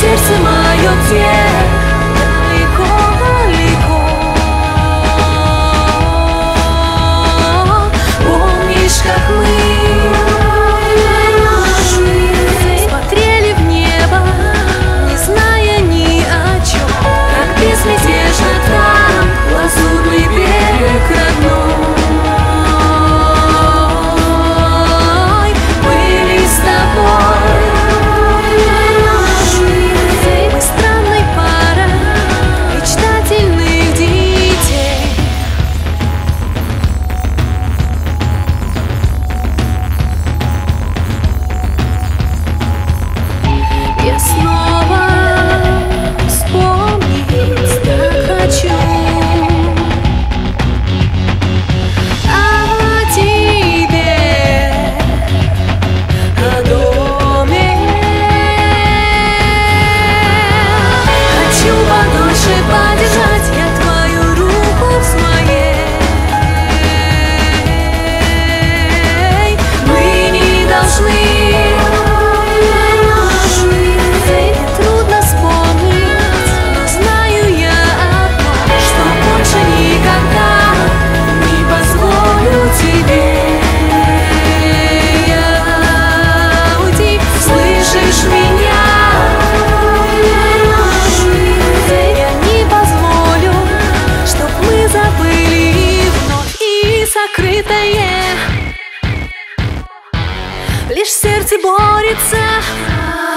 Сердце мое далеко-далеко. Помнишь, как мы смотрели в небо, не зная ни о чем, как безмятежно там лазурный берег родной были с тобой. Лишь сердце борется.